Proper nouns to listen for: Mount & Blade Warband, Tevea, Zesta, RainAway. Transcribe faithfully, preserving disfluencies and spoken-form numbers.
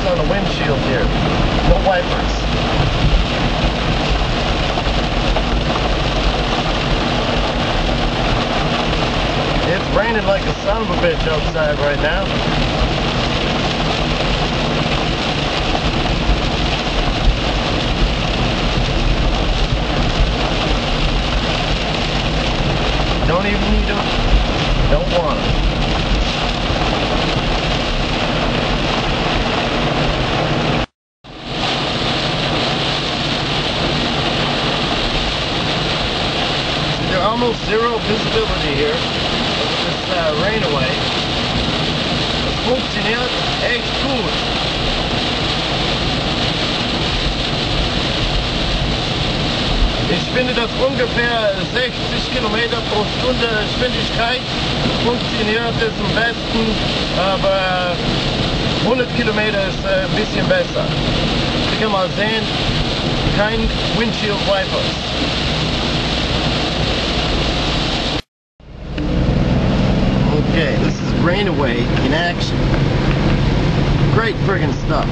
wipers on the windshield here. No wipers. It's raining like a son of a bitch outside right now. Don't even need them. Don't want them. Almost zero visibility here with this uh, RainAway. Funktioniert echt gut. Ich finde, dass ungefähr sechzig Kilometer pro Stunde Geschwindigkeit funktioniert es am besten, aber hundert Kilometer ist äh, ein bisschen besser. Ihr könnt mal sehen, kein Windshield Wipers. Okay, this is RainAway in action. Great friggin' stuff.